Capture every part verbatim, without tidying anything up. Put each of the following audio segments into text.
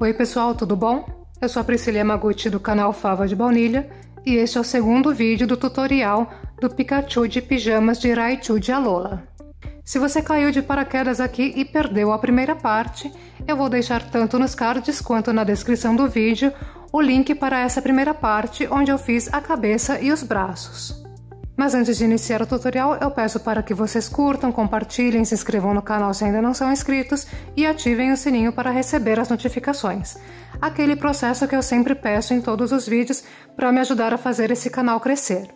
Oi pessoal, tudo bom? Eu sou a Priscila Maguti do canal Fava de Baunilha e este é o segundo vídeo do tutorial do Pikachu de pijamas de Raichu de Alola. Se você caiu de paraquedas aqui e perdeu a primeira parte, eu vou deixar tanto nos cards quanto na descrição do vídeo o link para essa primeira parte onde eu fiz a cabeça e os braços. Mas antes de iniciar o tutorial, eu peço para que vocês curtam, compartilhem, se inscrevam no canal se ainda não são inscritos e ativem o sininho para receber as notificações. Aquele processo que eu sempre peço em todos os vídeos para me ajudar a fazer esse canal crescer.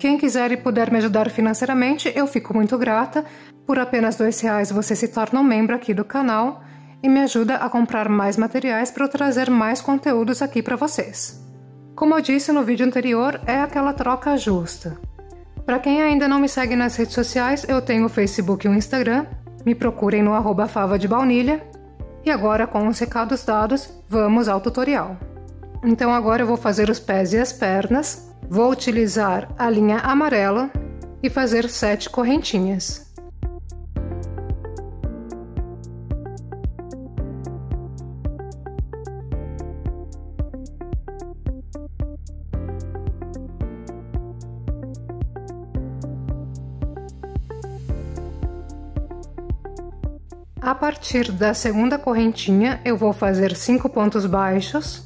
Quem quiser e puder me ajudar financeiramente, eu fico muito grata. Por apenas dois reais você se torna um membro aqui do canal e me ajuda a comprar mais materiais para eu trazer mais conteúdos aqui para vocês. Como eu disse no vídeo anterior, é aquela troca justa. Para quem ainda não me segue nas redes sociais, eu tenho o Facebook e o Instagram, me procurem no arroba Fava de Baunilha. E agora, com os recados dados, vamos ao tutorial. Então agora eu vou fazer os pés e as pernas, vou utilizar a linha amarela e fazer sete correntinhas. A partir da segunda correntinha, eu vou fazer cinco pontos baixos.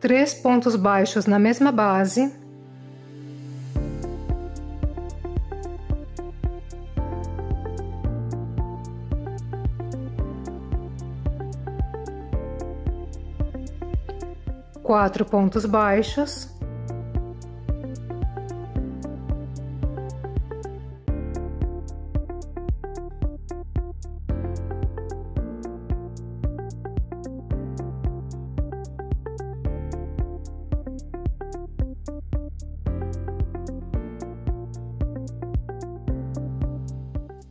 Três pontos baixos na mesma base. Quatro pontos baixos.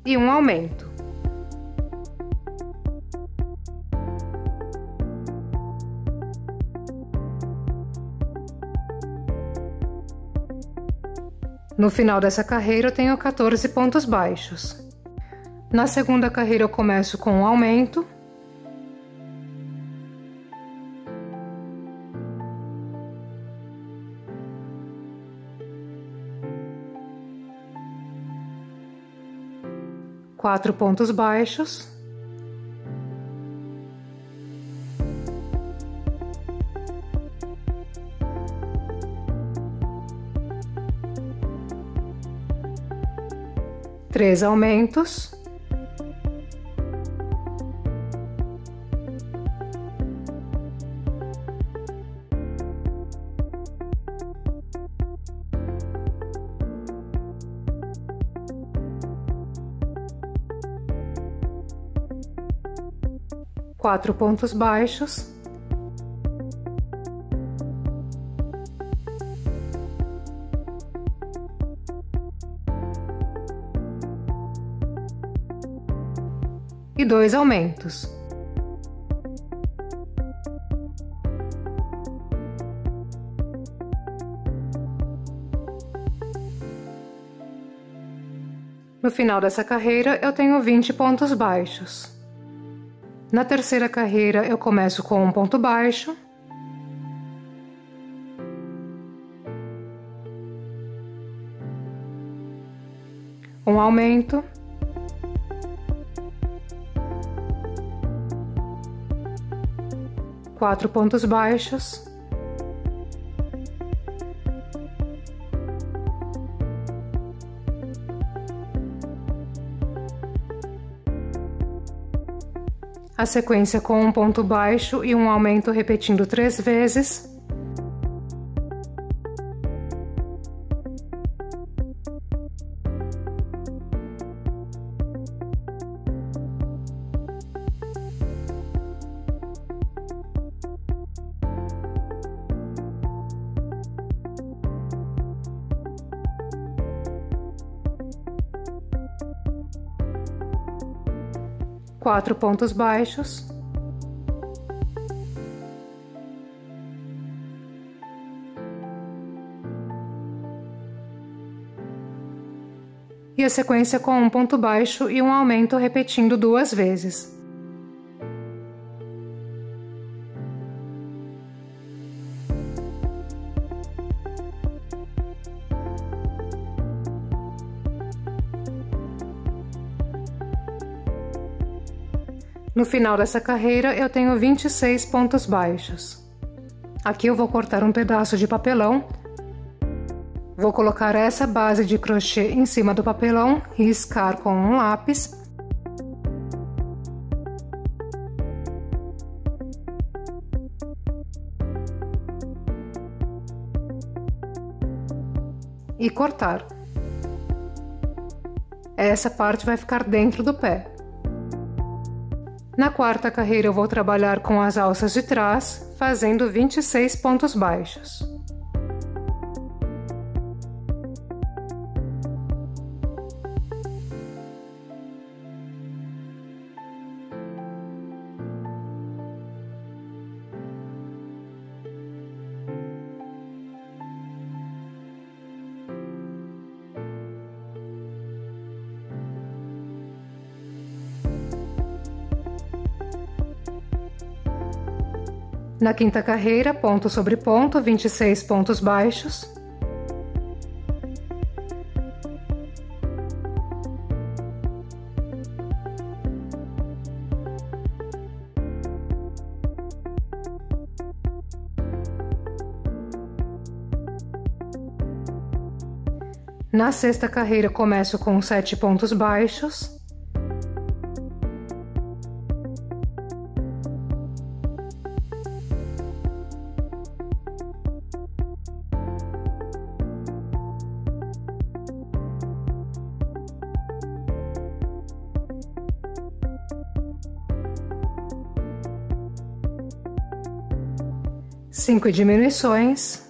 E um aumento. No final dessa carreira eu tenho quatorze pontos baixos. Na segunda carreira eu começo com um aumento. Quatro pontos baixos. Três aumentos. Quatro pontos baixos. E dois aumentos. No final dessa carreira, eu tenho vinte pontos baixos. Na terceira carreira, eu começo com um ponto baixo. Um aumento. Quatro pontos baixos. A sequência com um ponto baixo e um aumento repetindo três vezes. quatro pontos baixos, e a sequência com um ponto baixo e um aumento, repetindo duas vezes. No final dessa carreira eu tenho vinte e seis pontos baixos. Aqui eu vou cortar um pedaço de papelão, vou colocar essa base de crochê em cima do papelão, riscar com um lápis. E cortar. Essa parte vai ficar dentro do pé. Na quarta carreira eu vou trabalhar com as alças de trás, fazendo vinte e seis pontos baixos. Na quinta carreira, ponto sobre ponto, vinte e seis pontos baixos. Na sexta carreira, começo com sete pontos baixos. Cinco diminuições,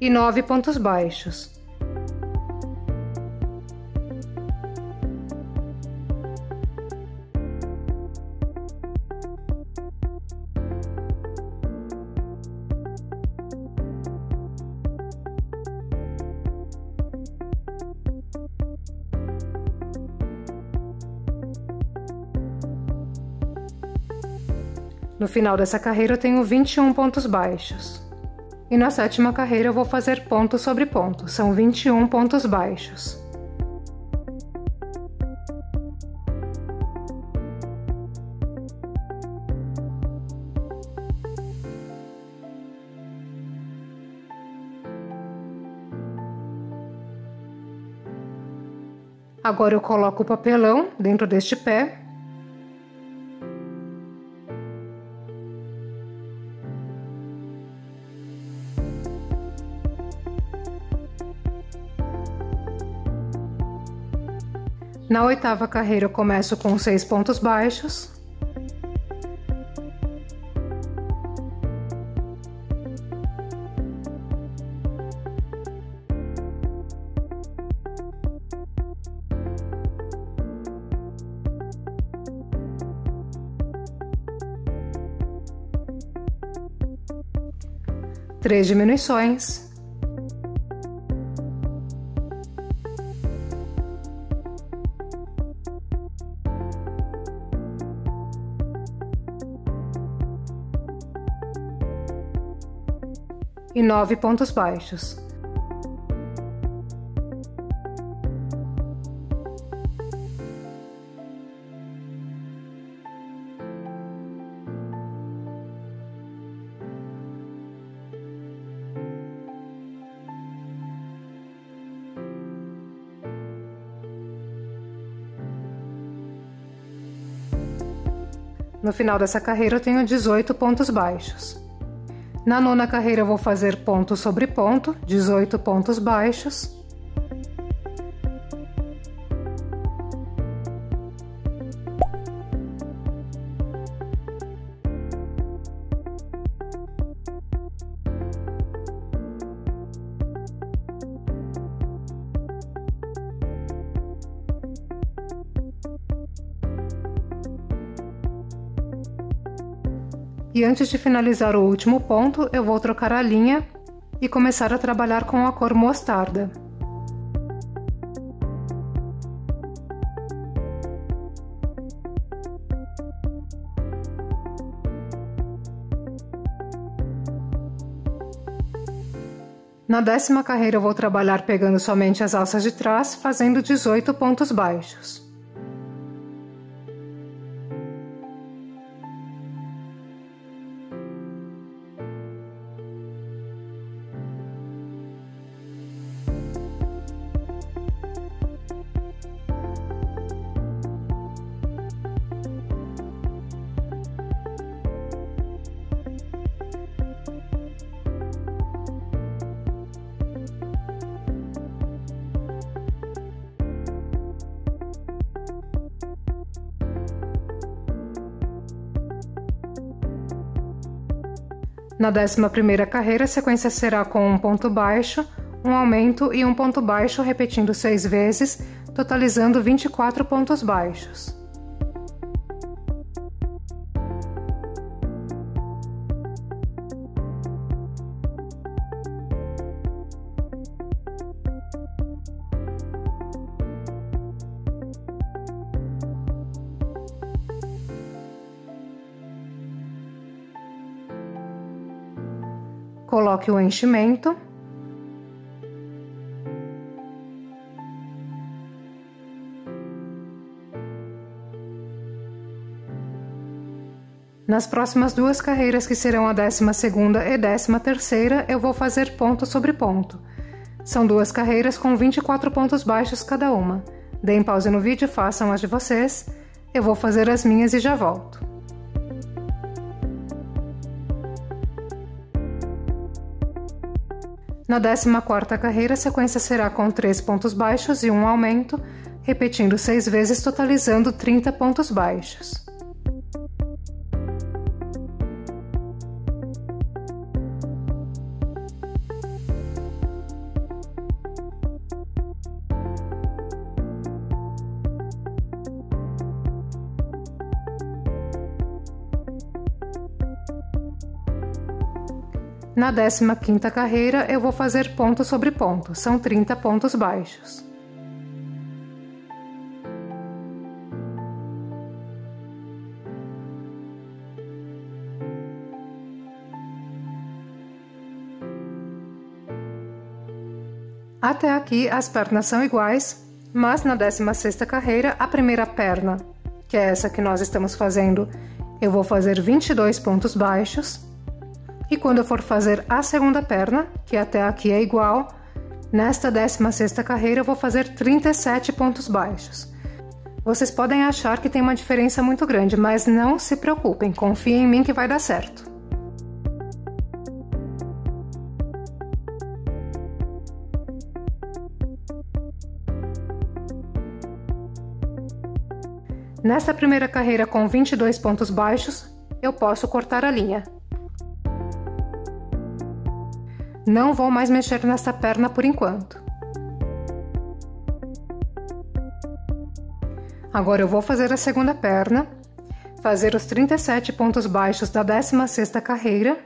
e nove pontos baixos. No final dessa carreira eu tenho vinte e um pontos baixos. E na sétima carreira eu vou fazer ponto sobre ponto, são vinte e um pontos baixos. Agora eu coloco o papelão dentro deste pé. Na oitava carreira eu começo com seis pontos baixos. Três diminuições. E nove pontos baixos. No final dessa carreira eu tenho dezoito pontos baixos. Na nona carreira eu vou fazer ponto sobre ponto, dezoito pontos baixos. E antes de finalizar o último ponto, eu vou trocar a linha e começar a trabalhar com a cor mostarda. Na décima carreira eu vou trabalhar pegando somente as alças de trás, fazendo dezoito pontos baixos. Na décima primeira carreira, a sequência será com um ponto baixo, um aumento e um ponto baixo, repetindo seis vezes, totalizando vinte e quatro pontos baixos. Coloque o enchimento. Nas próximas duas carreiras, que serão a décima segunda e décima terceira, eu vou fazer ponto sobre ponto. São duas carreiras com vinte e quatro pontos baixos cada uma. Deem pausa no vídeo, façam as de vocês. Eu vou fazer as minhas e já volto. Na décima quarta carreira, a sequência será com três pontos baixos e um aumento, repetindo seis vezes, totalizando trinta pontos baixos. Na décima quinta carreira, eu vou fazer ponto sobre ponto, são trinta pontos baixos. Até aqui as pernas são iguais, mas na décima sexta carreira, a primeira perna, que é essa que nós estamos fazendo, eu vou fazer vinte e dois pontos baixos. E quando eu for fazer a segunda perna, que até aqui é igual, nesta décima sexta carreira eu vou fazer trinta e sete pontos baixos. Vocês podem achar que tem uma diferença muito grande, mas não se preocupem, confiem em mim que vai dar certo. Nesta primeira carreira com vinte e dois pontos baixos, eu posso cortar a linha. Não vou mais mexer nessa perna por enquanto. Agora eu vou fazer a segunda perna, fazer os trinta e sete pontos baixos da décima sexta carreira.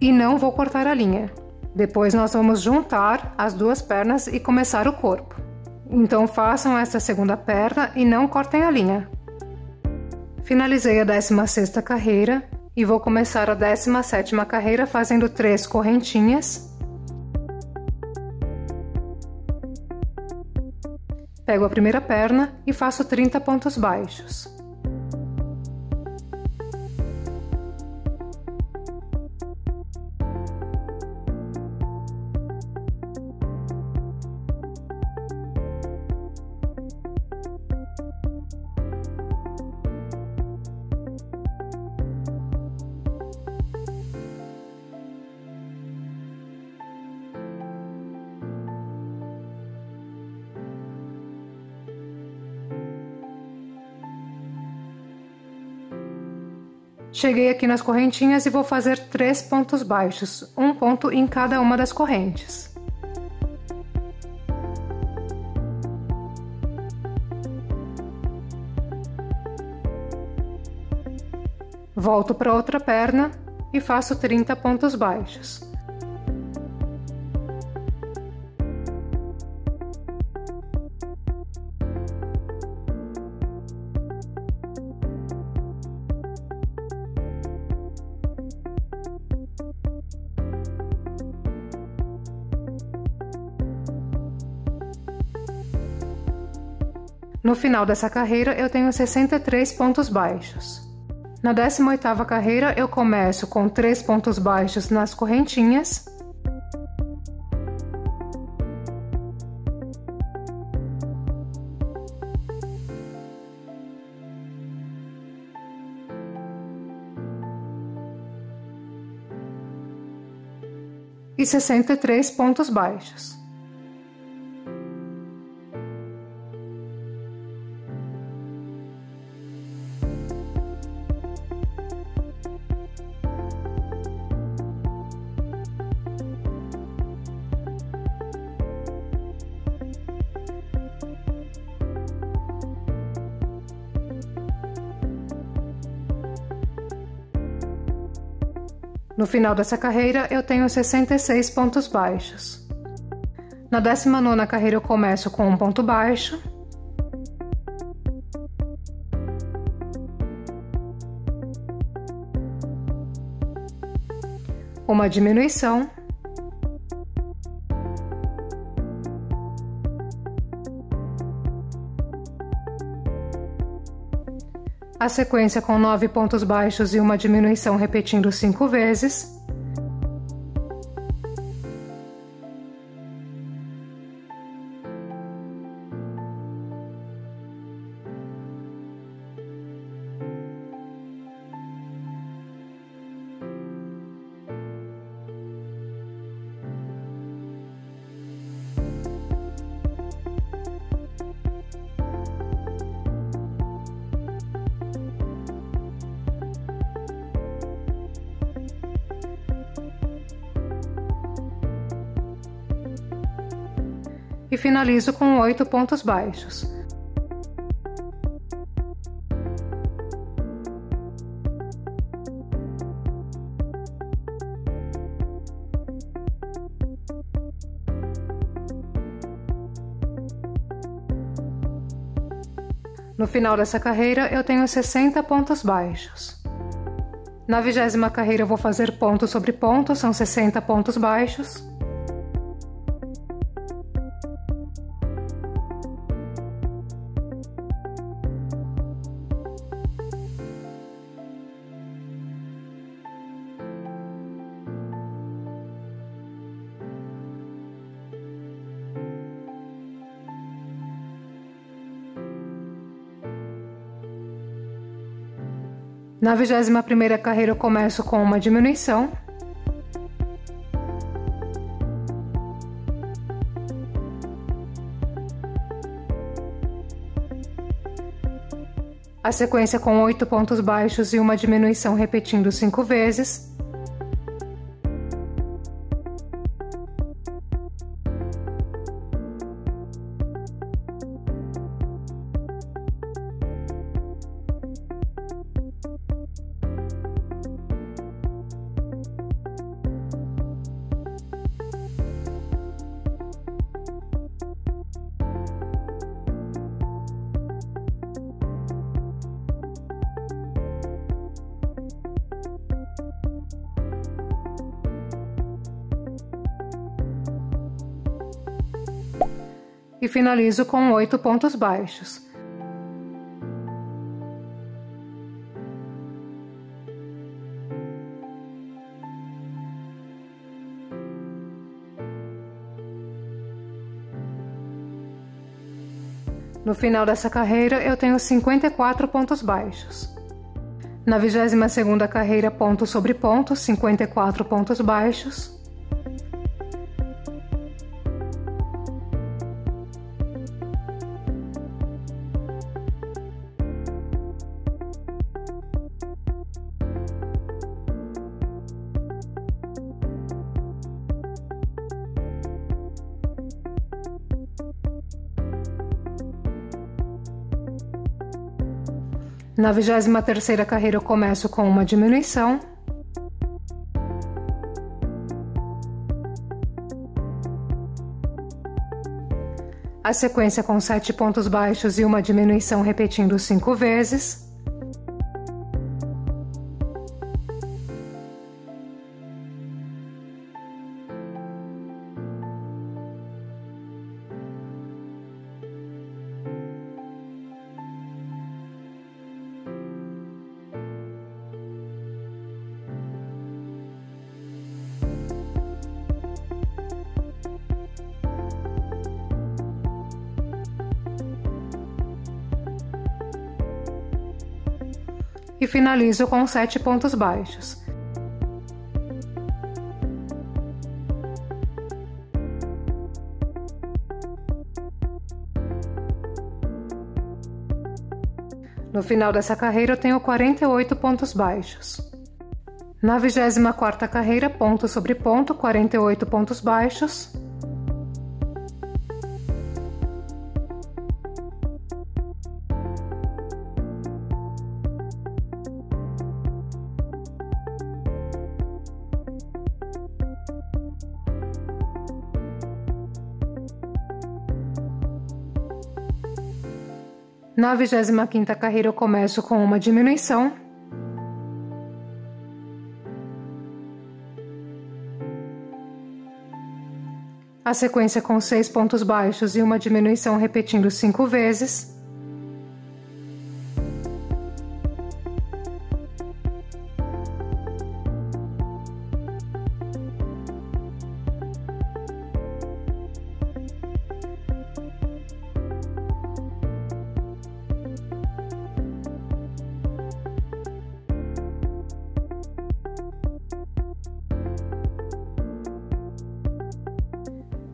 E não vou cortar a linha. Depois nós vamos juntar as duas pernas e começar o corpo. Então façam essa segunda perna e não cortem a linha. Finalizei a décima sexta carreira e vou começar a décima sétima carreira fazendo três correntinhas. Pego a primeira perna e faço trinta pontos baixos. Cheguei aqui nas correntinhas e vou fazer três pontos baixos, um ponto em cada uma das correntes. Volto para outra perna e faço trinta pontos baixos. No final dessa carreira, eu tenho sessenta e três pontos baixos. Na décima oitava carreira, eu começo com três pontos baixos nas correntinhas. E sessenta e três pontos baixos. No final dessa carreira, eu tenho sessenta e seis pontos baixos. Na décima nona carreira, eu começo com um ponto baixo. Uma diminuição. A sequência com nove pontos baixos e uma diminuição repetindo cinco vezes. E finalizo com oito pontos baixos. No final dessa carreira, eu tenho sessenta pontos baixos. Na vigésima carreira, eu vou fazer ponto sobre ponto, são sessenta pontos baixos. Na vigésima primeira carreira, eu começo com uma diminuição. A sequência com oito pontos baixos e uma diminuição repetindo cinco vezes. e finalizo com oito pontos baixos. No final dessa carreira, eu tenho cinquenta e quatro pontos baixos. Na vigésima segunda carreira, ponto sobre ponto, cinquenta e quatro pontos baixos. Na vigésima terceira carreira eu começo com uma diminuição. A sequência com sete pontos baixos e uma diminuição repetindo cinco vezes. E finalizo com sete pontos baixos. No final dessa carreira eu tenho quarenta e oito pontos baixos. Na vigésima quarta carreira, ponto sobre ponto, quarenta e oito pontos baixos. Na vigésima quinta carreira eu começo com uma diminuição. A sequência com seis pontos baixos e uma diminuição repetindo cinco vezes.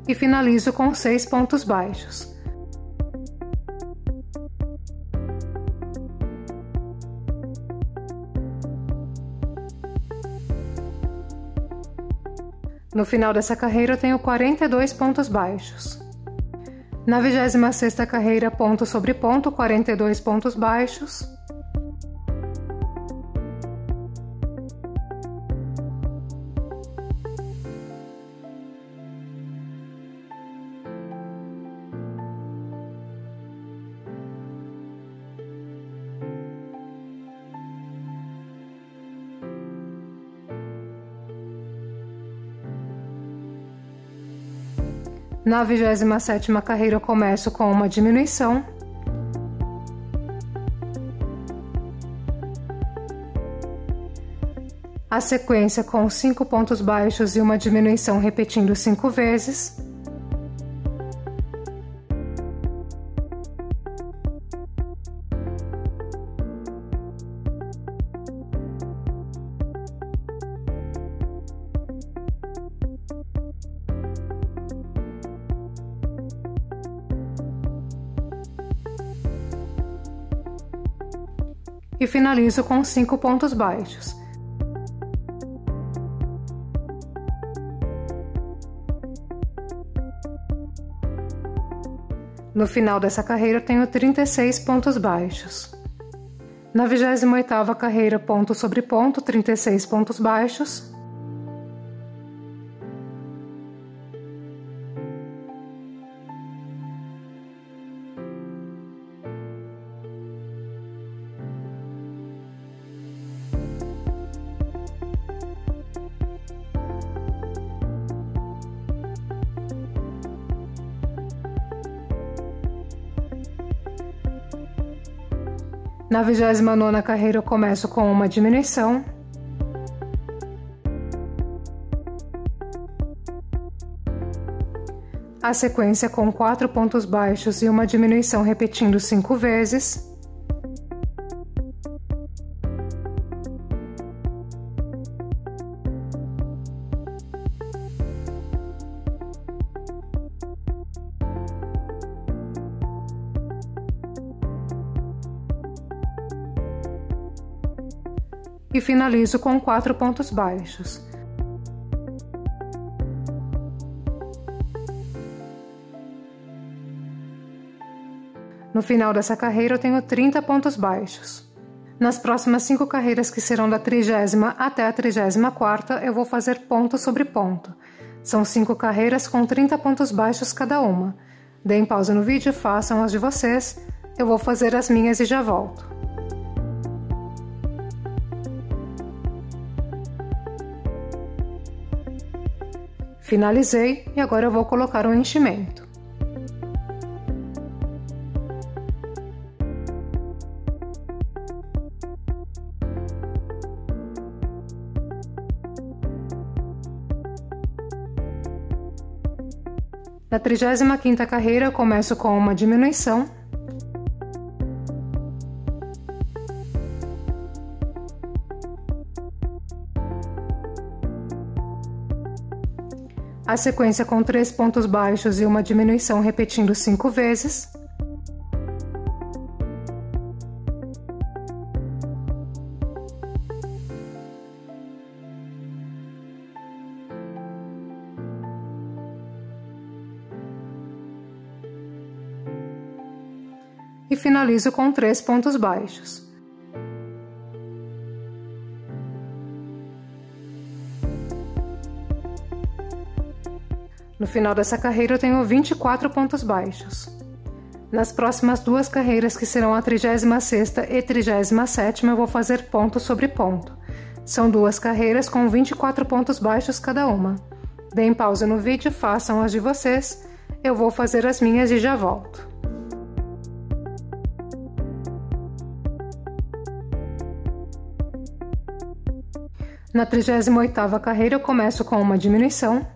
E finalizo com seis pontos baixos. No final dessa carreira eu tenho quarenta e dois pontos baixos. Na vigésima sexta carreira, ponto sobre ponto, quarenta e dois pontos baixos. Na vigésima sétima carreira eu começo com uma diminuição. A sequência com cinco pontos baixos e uma diminuição repetindo cinco vezes. E finalizo com cinco pontos baixos. No final dessa carreira eu tenho trinta e seis pontos baixos. Na vigésima oitava carreira, ponto sobre ponto, trinta e seis pontos baixos. Na vigésima nona carreira eu começo com uma diminuição. A sequência com quatro pontos baixos e uma diminuição repetindo cinco vezes. E finalizo com quatro pontos baixos. No final dessa carreira eu tenho trinta pontos baixos. Nas próximas cinco carreiras, que serão da trigésima até a trigésima quarta, eu vou fazer ponto sobre ponto. São cinco carreiras com trinta pontos baixos cada uma. Deem pausa no vídeo, façam as de vocês, eu vou fazer as minhas e já volto. Finalizei e agora eu vou colocar um enchimento. Na trigésima quinta carreira eu começo com uma diminuição. A sequência com três pontos baixos e uma diminuição repetindo cinco vezes. E finalizo com três pontos baixos. No final dessa carreira eu tenho vinte e quatro pontos baixos. Nas próximas duas carreiras, que serão a trigésima sexta e trigésima sétima, eu vou fazer ponto sobre ponto. São duas carreiras com vinte e quatro pontos baixos cada uma. Deem pausa no vídeo, façam as de vocês, eu vou fazer as minhas e já volto. Na trigésima oitava carreira eu começo com uma diminuição.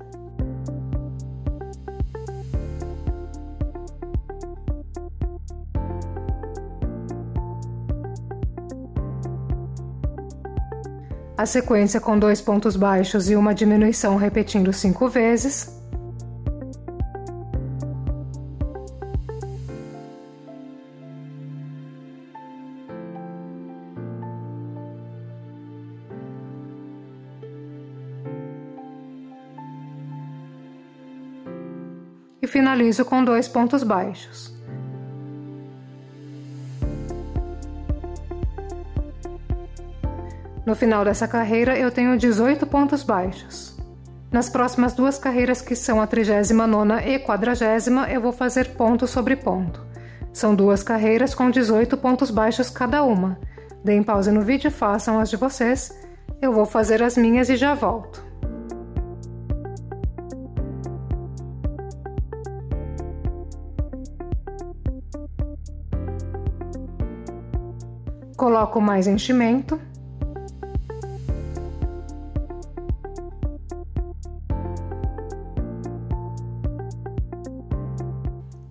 A sequência com dois pontos baixos e uma diminuição repetindo cinco vezes. E finalizo com dois pontos baixos. No final dessa carreira eu tenho dezoito pontos baixos. Nas próximas duas carreiras, que são a trigésima nona e quadragésima, eu vou fazer ponto sobre ponto. São duas carreiras com dezoito pontos baixos cada uma. Deem pausa no vídeo e façam as de vocês, eu vou fazer as minhas e já volto. Coloco mais enchimento.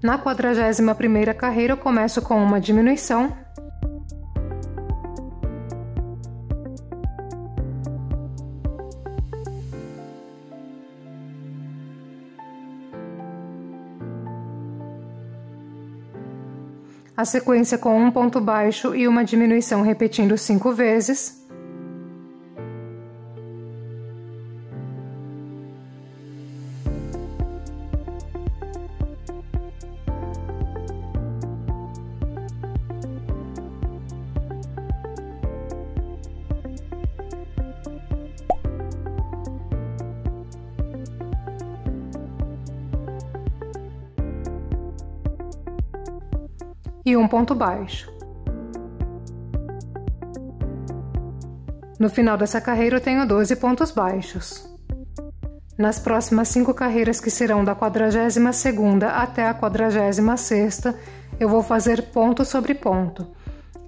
Na quadragésima primeira carreira eu começo com uma diminuição. A sequência com um ponto baixo e uma diminuição repetindo cinco vezes. E um ponto baixo. No final dessa carreira eu tenho doze pontos baixos. Nas próximas cinco carreiras, que serão da quadragésima segunda até a quadragésima sexta, eu vou fazer ponto sobre ponto.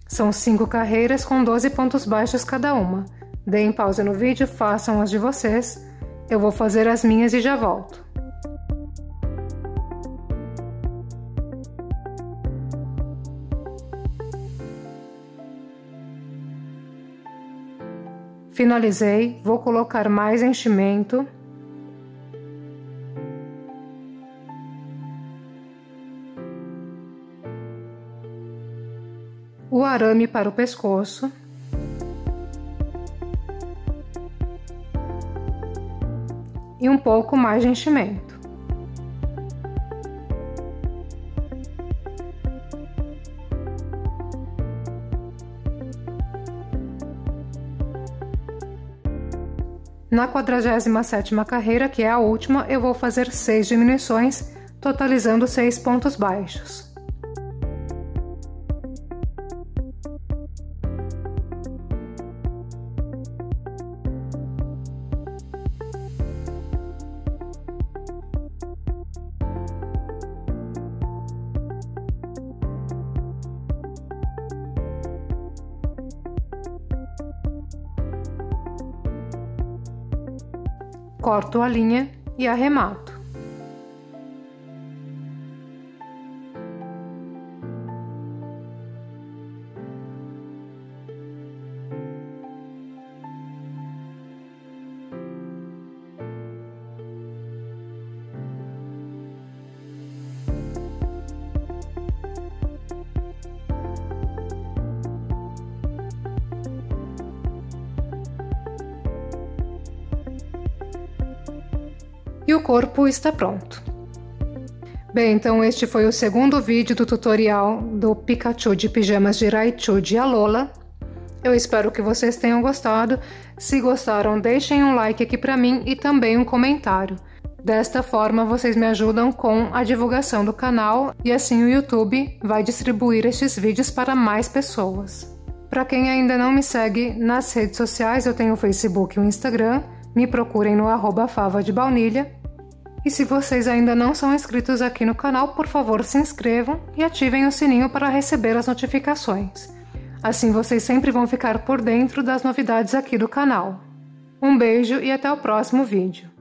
São cinco carreiras com doze pontos baixos cada uma. Deem pausa no vídeo, façam as de vocês. Eu vou fazer as minhas e já volto. Finalizei, vou colocar mais enchimento. O arame para o pescoço. E um pouco mais de enchimento. Na quadragésima sétima carreira, que é a última, eu vou fazer seis diminuições, totalizando seis pontos baixos. Corto a linha e arremato. E o corpo está pronto. Bem, então este foi o segundo vídeo do tutorial do Pikachu de pijamas de Raichu de Alola. Eu espero que vocês tenham gostado. Se gostaram, deixem um like aqui para mim e também um comentário. Desta forma, vocês me ajudam com a divulgação do canal e assim o YouTube vai distribuir estes vídeos para mais pessoas. Para quem ainda não me segue nas redes sociais, eu tenho o Facebook e o Instagram. Me procurem no arroba Fava de Baunilha. E se vocês ainda não são inscritos aqui no canal, por favor se inscrevam e ativem o sininho para receber as notificações. Assim vocês sempre vão ficar por dentro das novidades aqui do canal. Um beijo e até o próximo vídeo.